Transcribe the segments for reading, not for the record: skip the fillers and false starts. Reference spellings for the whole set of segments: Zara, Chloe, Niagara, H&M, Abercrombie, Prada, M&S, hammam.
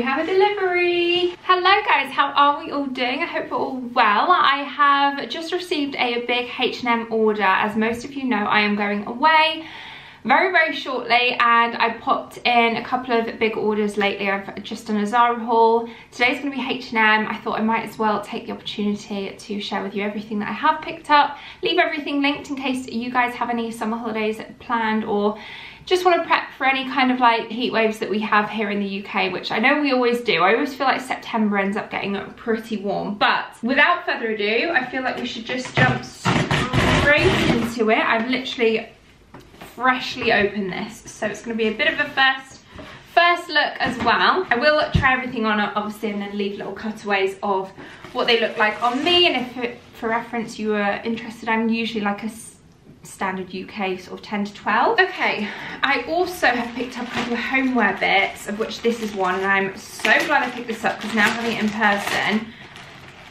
we have a delivery. Hello guys, how are we all doing? I hope we're all well. I have just received a big H&M order. As most of you know, I am going away very shortly, and I popped in a couple of big orders lately. I've just done a Zara haul. Today's gonna be H&M. I thought I might as well take the opportunity to share with you everything that I have picked up, leave everything linked in case you guys have any summer holidays planned or just want to prep for any kind of like heat waves that we have here in the UK, which I know we always do. I always feel like September ends up getting pretty warm, but without further ado, I feel like we should just jump straight into it. I've literally freshly opened this, so it's going to be a bit of a first look as well. I will try everything on obviously and then leave little cutaways of what they look like on me, and if it, for reference you were interested, I'm usually like a standard UK sort of 10 to 12. Okay, I also have picked up a couple of homeware bits, of which this is one, and I'm so glad I picked this up because now having it in person,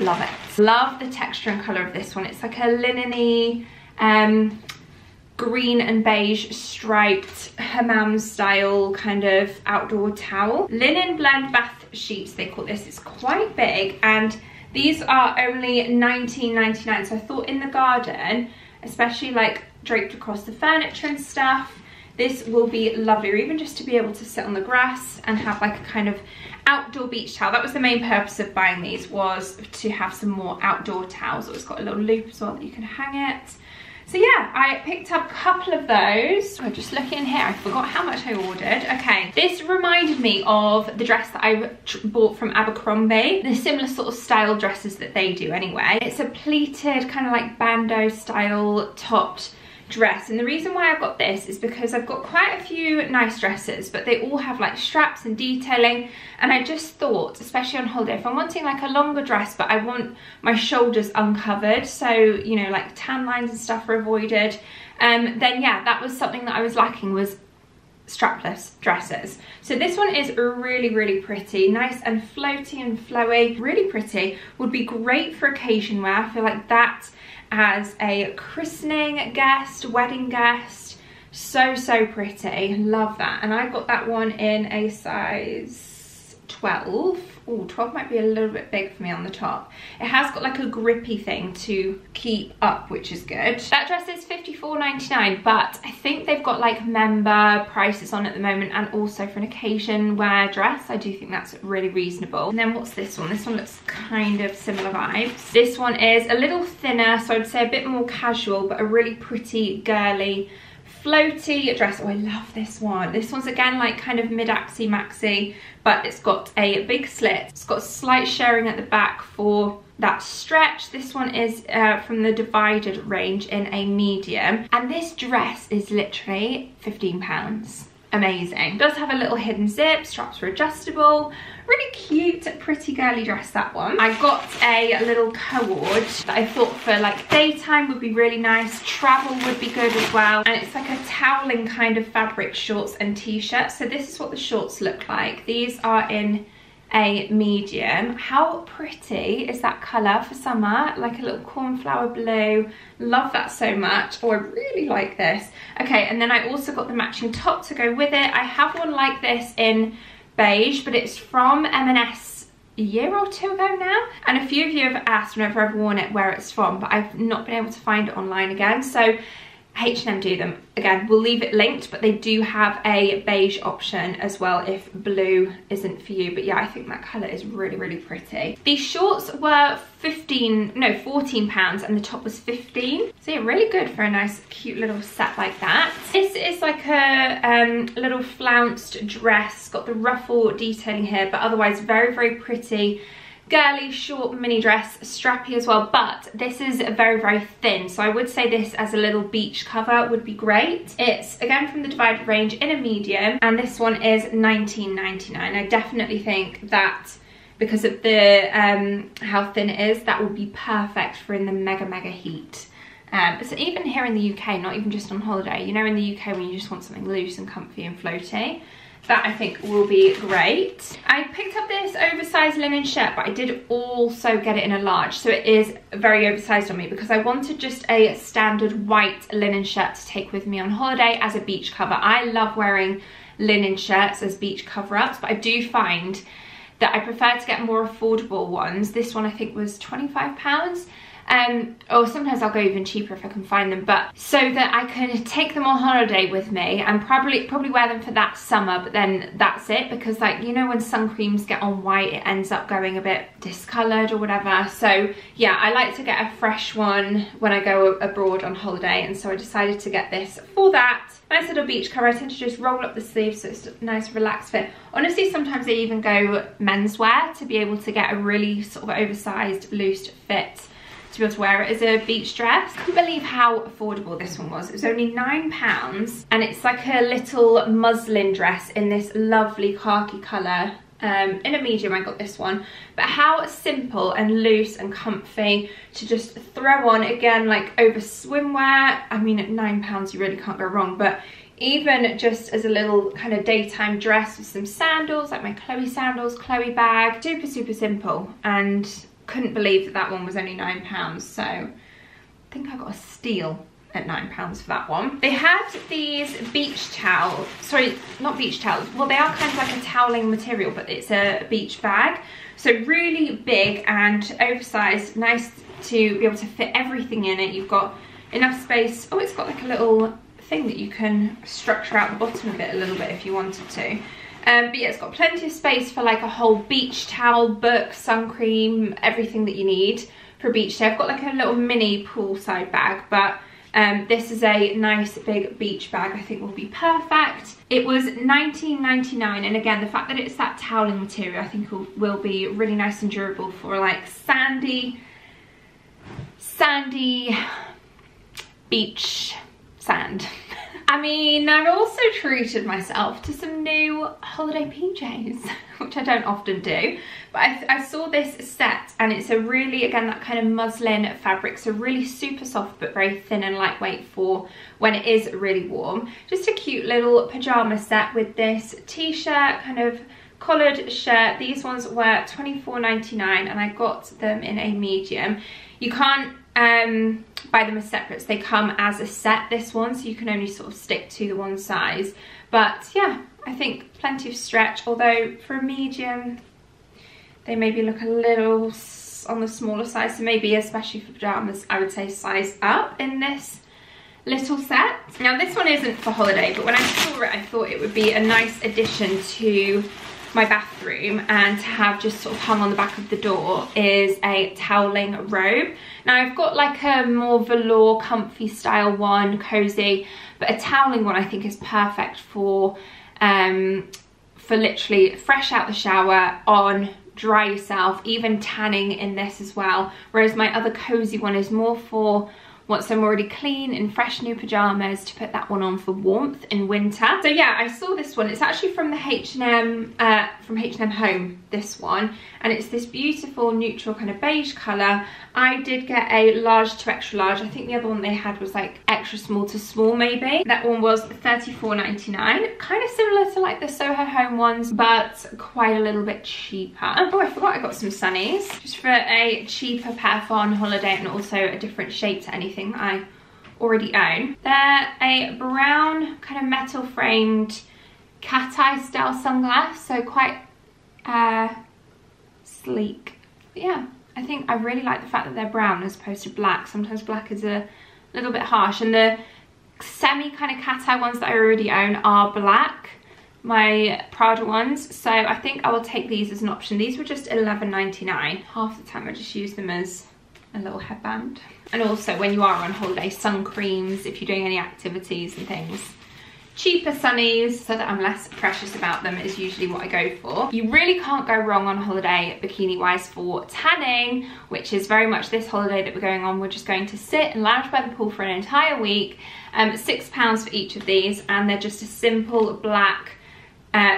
love it. Love the texture and colour of this one. It's like a linen-y green and beige striped hammam style kind of outdoor towel. Linen blend bath sheets, they call this. It's quite big, and these are only $19.99, so I thought in the garden, especially like draped across the furniture and stuff, this will be lovely, or even just to be able to sit on the grass and have like a kind of outdoor beach towel. That was the main purpose of buying these, was to have some more outdoor towels. It's got a little loop as well that you can hang it. So yeah, I picked up a couple of those. I'm just looking here, I forgot how much I ordered. Okay, this reminded me of the dress that I bought from Abercrombie. The similar sort of style dresses that they do anyway. It's a pleated kind of like bandeau style topped dress, and the reason why I've got this is because I've got quite a few nice dresses, but they all have like straps and detailing, and I just thought, especially on holiday, if I'm wanting like a longer dress but I want my shoulders uncovered, so you know, like tan lines and stuff are avoided, then yeah, that was something that I was lacking, was strapless dresses. So this one is really pretty, nice and floaty and flowy, really pretty, would be great for occasion wear. I feel like that as a christening guest, wedding guest, so pretty, love that. And I got that one in a size 12. Oh, 12 might be a little bit big for me on the top. It has got like a grippy thing to keep up, which is good. That dress is $54.99, but I think they've got like member prices on at the moment, and also for an occasion wear dress, I do think that's really reasonable. And then what's this one? This one looks kind of similar vibes. This one is a little thinner, so I'd say a bit more casual, but a really pretty girly floaty dress. Oh, I love this one. This one's again like kind of mid-axi maxi, but it's got a big slit. It's got slight shirring at the back for that stretch. This one is from the Divided range in a medium, and this dress is literally £15. Amazing. It does have a little hidden zip, straps are adjustable, really cute, pretty girly dress, that one. I got a little cord that I thought for like daytime would be really nice, travel would be good as well, and it's like a toweling kind of fabric shorts and t-shirt. So this is what the shorts look like. These are in a medium. How pretty is that colour for summer? Like a little cornflower blue. Love that so much. Oh, I really like this. Okay, and then I also got the matching top to go with it. I have one like this in beige, but it's from M&S a year or two ago now, and a few of you have asked whenever I've worn it where it's from, but I've not been able to find it online again. So H&M do them. Again, we'll leave it linked, but they do have a beige option as well if blue isn't for you. But yeah, I think that colour is really pretty. These shorts were £14, and the top was £15. So yeah, really good for a nice, cute little set like that. This is like a little flounced dress. Got the ruffle detailing here, but otherwise very pretty. Girly short mini dress, strappy as well, but this is very thin, so I would say this as a little beach cover would be great. It's again from the Divided range in a medium, and this one is $19.99. I definitely think that because of the how thin it is, that would be perfect for in the mega heat. So even here in the UK, not even just on holiday, you know, in the UK when you just want something loose and comfy and floaty, that I think will be great. I picked up this oversized linen shirt, but I did also get it in a large, so it is very oversized on me because I wanted just a standard white linen shirt to take with me on holiday as a beach cover. I love wearing linen shirts as beach cover-ups, but I do find that I prefer to get more affordable ones. This one I think was £25. Or sometimes I'll go even cheaper if I can find them, but so that I can take them on holiday with me and probably wear them for that summer, but then that's it, because like, you know, when sun creams get on white it ends up going a bit discoloured or whatever. So yeah, I like to get a fresh one when I go abroad on holiday, and so I decided to get this for that. Nice little beach cover. I tend to just roll up the sleeves so it's a nice relaxed fit. Honestly, sometimes I even go menswear to be able to get a really sort of oversized loose fit, to be able to wear it as a beach dress. I couldn't believe how affordable this one was. It was only £9, and it's like a little muslin dress in this lovely khaki colour. In a medium I got this one, but how simple and loose and comfy to just throw on, again, like over swimwear. I mean, at £9 you really can't go wrong, but even just as a little kind of daytime dress with some sandals, like my Chloe sandals, Chloe bag. Super, super simple, and couldn't believe that that one was only £9, so I think I got a steal at £9 for that one. They had these beach towels, sorry, not beach towels, well, they are kind of like a toweling material, but it's a beach bag, so really big and oversized, nice to be able to fit everything in it. You've got enough space. Oh, it's got like a little thing that you can structure out the bottom of it a little bit if you wanted to. But yeah, it's got plenty of space for like a whole beach towel, book, sun cream, everything that you need for a beach day. I've got like a little mini poolside bag, but this is a nice big beach bag, I think will be perfect. It was £19.99, and again, the fact that it's that toweling material I think will be really nice and durable for like sandy beach sand. I mean, I've also treated myself to some new holiday PJs, which I don't often do, but I saw this set, and it's a really, again, that kind of muslin fabric, so really super soft but very thin and lightweight for when it is really warm. Just a cute little pyjama set with this t-shirt, kind of collared shirt. These ones were £24.99, and I got them in a medium. You can't buy them as separates, they come as a set, this one, so you can only sort of stick to the one size. But yeah, I think plenty of stretch, although for a medium they maybe look a little on the smaller side, so maybe especially for pajamas I would say size up in this little set. Now this one isn't for holiday, but when I saw it I thought it would be a nice addition to my bathroom, and to have just sort of hung on the back of the door is a toweling robe. Now I've got like a more velour comfy style one, cozy, but a toweling one I think is perfect for literally fresh out the shower, on, dry yourself, even tanning in this as well, whereas my other cozy one is more for once I'm already clean in fresh new pyjamas, to put that one on for warmth in winter. So yeah, I saw this one. It's actually from the H&M, from H&M Home, this one. And it's this beautiful neutral kind of beige colour. I did get a large to extra large. I think the other one they had was like extra small to small maybe. That one was £34.99. Kind of similar to like the Soho Home ones, but quite a little bit cheaper. Oh, I forgot I got some sunnies. Just for a cheaper pair for on holiday, and also a different shade to anything that I already own. They're a brown kind of metal framed cat eye style sunglass, so quite sleek. But yeah, I think I really like the fact that they're brown as opposed to black. Sometimes black is a little bit harsh, and the semi kind of cat eye ones that I already own are black, my Prada ones, so I think I will take these as an option. These were just £11.99. Half the time I just use them as a little headband. And also when you are on holiday, sun creams, if you're doing any activities and things. Cheaper sunnies, so that I'm less precious about them, is usually what I go for. You really can't go wrong on holiday bikini wise for tanning, which is very much this holiday that we're going on. We're just going to sit and lounge by the pool for an entire week. £6 for each of these, and they're just a simple black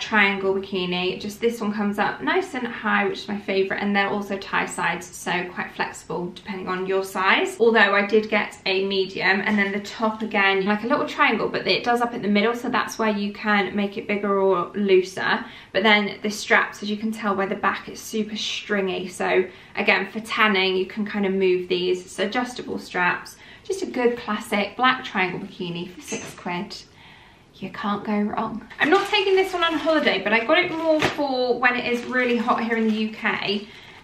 triangle bikini. Just this one comes up nice and high, which is my favourite, and they're also tie sides, so quite flexible depending on your size. Although I did get a medium, and then the top again, like a little triangle, but it does up in the middle, so that's where you can make it bigger or looser. But then the straps, as you can tell by the back, it's super stringy, so again for tanning you can kind of move these. It's adjustable straps, just a good classic black triangle bikini for £6. you can't go wrong. I'm not taking this one on holiday, but I got it more for when it is really hot here in the UK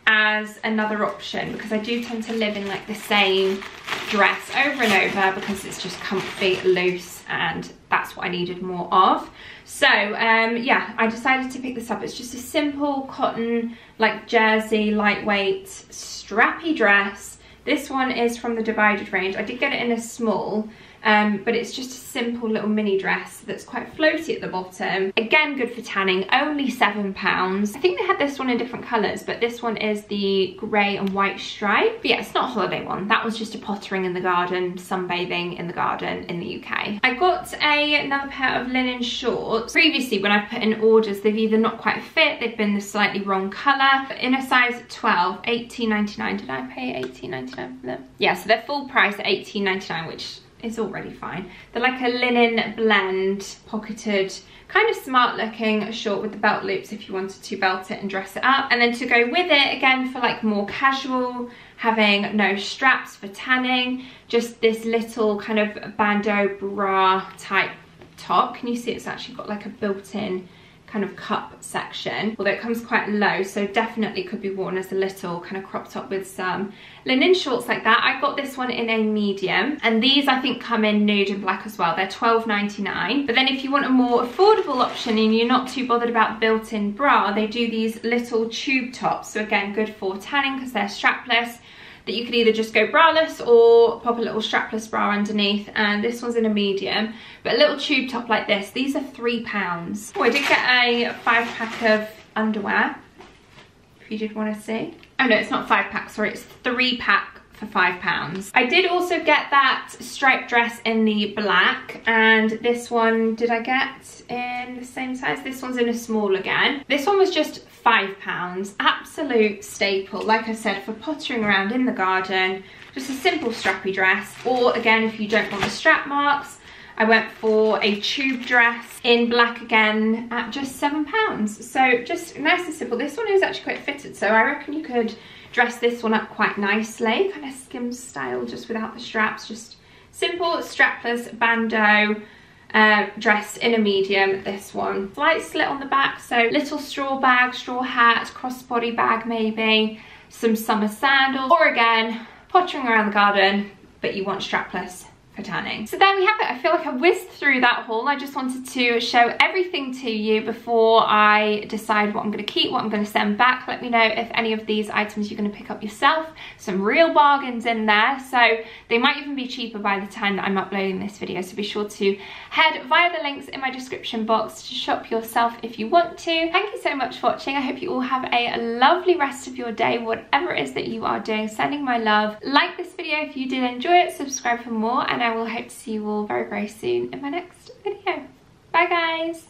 as another option, because I do tend to live in like the same dress over and over because it's just comfy, loose, and that's what I needed more of. So yeah, I decided to pick this up. It's just a simple cotton like jersey, lightweight, strappy dress. This one is from the Divided range. I did get it in a small, but it's just a simple little mini dress that's quite floaty at the bottom. Again, good for tanning, only £7. I think they had this one in different colours, but this one is the grey and white stripe. But yeah, it's not a holiday one. That was just a pottering in the garden, sunbathing in the garden in the UK. I got another pair of linen shorts. Previously, when I've put in orders, they've either not quite fit, they've been the slightly wrong colour. In a size 12, £18.99. Did I pay £18.99 for them? Yeah, so they're full price at £18.99, which... it's already fine. They're like a linen blend, pocketed, kind of smart looking short with the belt loops if you wanted to belt it and dress it up. And then to go with it, again, for like more casual, having no straps for tanning, just this little kind of bandeau bra type top. Can you see it's actually got like a built-in kind of cup section, although it comes quite low, so definitely could be worn as a little kind of crop top with some linen shorts like that. I got this one in a medium, and these I think come in nude and black as well. They're £12.99. But then if you want a more affordable option and you're not too bothered about built-in bra, they do these little tube tops, so again good for tanning because they're strapless, that you could either just go braless or pop a little strapless bra underneath. And this one's in a medium, but a little tube top like this. These are £3. Oh, I did get a 5-pack of underwear, if you did want to see. Oh no, it's not 5-pack, sorry, it's 3-pack for £5. I did also get that striped dress in the black, and this one did I get in the same size. This one's in a small again. This one was just £5, absolute staple, like I said, for pottering around in the garden. Just a simple strappy dress, or again, if you don't want the strap marks, I went for a tube dress in black again at just £7. So just nice and simple. This one is actually quite fitted, so I reckon you could dress this one up quite nicely, kind of skim style, just without the straps. Just simple strapless bandeau dress in a medium. This one, slight slit on the back, so little straw bag, straw hat, crossbody bag, maybe some summer sandals, or again pottering around the garden, but you want strapless for tanning. So there we have it. I feel like I whizzed through that haul. I just wanted to show everything to you before I decide what I'm going to keep, what I'm going to send back. Let me know if any of these items you're going to pick up yourself. Some real bargains in there, so they might even be cheaper by the time that I'm uploading this video. So be sure to head via the links in my description box to shop yourself if you want to. Thank you so much for watching. I hope you all have a lovely rest of your day, whatever it is that you are doing. Sending my love. Like this video if you did enjoy it, subscribe for more, and I will hope to see you all very, very soon in my next video. Bye guys!